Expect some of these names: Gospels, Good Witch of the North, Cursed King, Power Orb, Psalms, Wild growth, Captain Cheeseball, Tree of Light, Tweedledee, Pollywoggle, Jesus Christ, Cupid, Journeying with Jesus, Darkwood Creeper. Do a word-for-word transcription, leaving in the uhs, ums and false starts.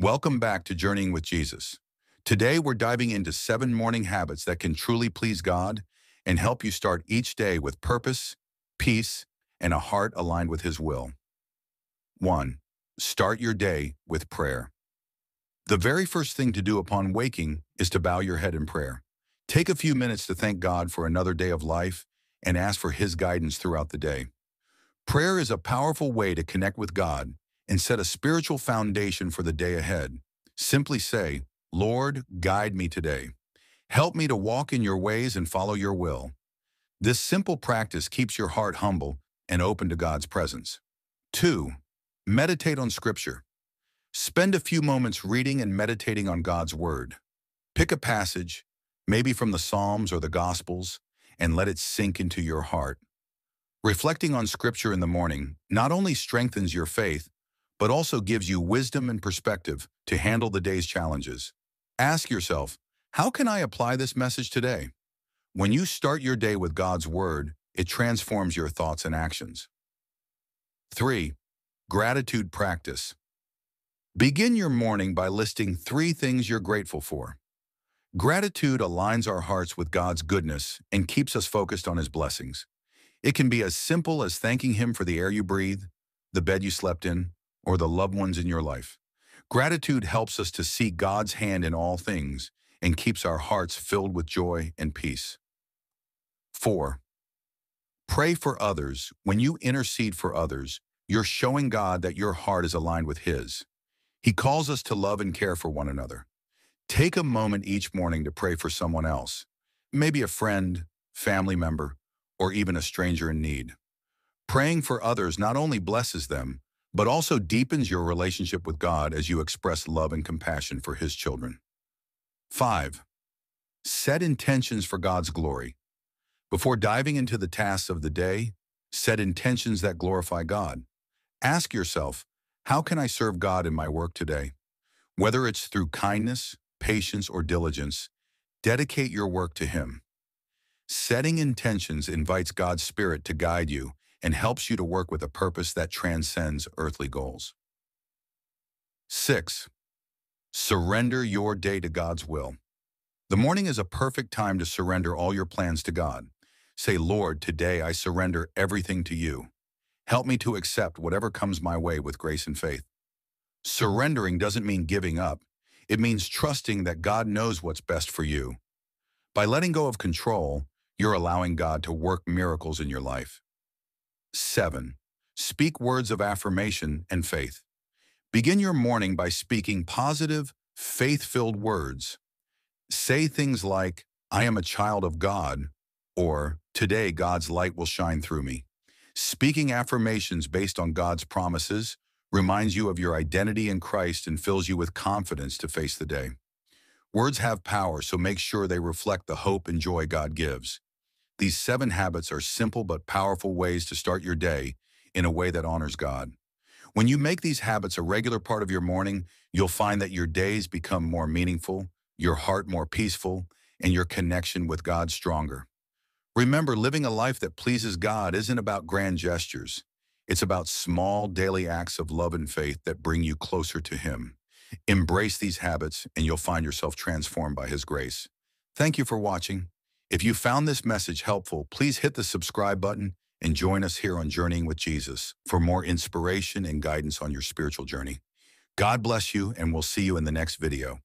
Welcome back to Journeying with Jesus. Today, we're diving into seven morning habits that can truly please God and help you start each day with purpose, peace, and a heart aligned with His will. One, start your day with prayer. The very first thing to do upon waking is to bow your head in prayer. Take a few minutes to thank God for another day of life and ask for His guidance throughout the day. Prayer is a powerful way to connect with God and set a spiritual foundation for the day ahead. Simply say, Lord, guide me today. Help me to walk in your ways and follow your will. This simple practice keeps your heart humble and open to God's presence. Two, meditate on Scripture. Spend a few moments reading and meditating on God's Word. Pick a passage, maybe from the Psalms or the Gospels, and let it sink into your heart. Reflecting on Scripture in the morning not only strengthens your faith, but also gives you wisdom and perspective to handle the day's challenges. Ask yourself, how can I apply this message today? When you start your day with God's Word, it transforms your thoughts and actions. Three, gratitude practice. Begin your morning by listing three things you're grateful for. Gratitude aligns our hearts with God's goodness and keeps us focused on His blessings. It can be as simple as thanking Him for the air you breathe, the bed you slept in, or the loved ones in your life. Gratitude helps us to see God's hand in all things and keeps our hearts filled with joy and peace. Four, pray for others. When you intercede for others, you're showing God that your heart is aligned with His. He calls us to love and care for one another. Take a moment each morning to pray for someone else, maybe a friend, family member, or even a stranger in need. Praying for others not only blesses them, but also deepens your relationship with God as you express love and compassion for His children. Five, set intentions for God's glory. Before diving into the tasks of the day, set intentions that glorify God. Ask yourself, how can I serve God in my work today? Whether it's through kindness, patience, or diligence, dedicate your work to Him. Setting intentions invites God's Spirit to guide you and helps you to work with a purpose that transcends earthly goals. Six, surrender your day to God's will. The morning is a perfect time to surrender all your plans to God. Say, Lord, today I surrender everything to you. Help me to accept whatever comes my way with grace and faith. Surrendering doesn't mean giving up. It means trusting that God knows what's best for you. By letting go of control, you're allowing God to work miracles in your life. Seven, speak words of affirmation and faith. Begin your morning by speaking positive, faith-filled words. Say things like, I am a child of God, or today God's light will shine through me. Speaking affirmations based on God's promises reminds you of your identity in Christ and fills you with confidence to face the day. Words have power, so make sure they reflect the hope and joy God gives. These seven habits are simple but powerful ways to start your day in a way that honors God. When you make these habits a regular part of your morning, you'll find that your days become more meaningful, your heart more peaceful, and your connection with God stronger. Remember, living a life that pleases God isn't about grand gestures. It's about small daily acts of love and faith that bring you closer to Him. Embrace these habits, and you'll find yourself transformed by His grace. Thank you for watching. If you found this message helpful, please hit the subscribe button and join us here on Journeying with Jesus for more inspiration and guidance on your spiritual journey. God bless you, and we'll see you in the next video.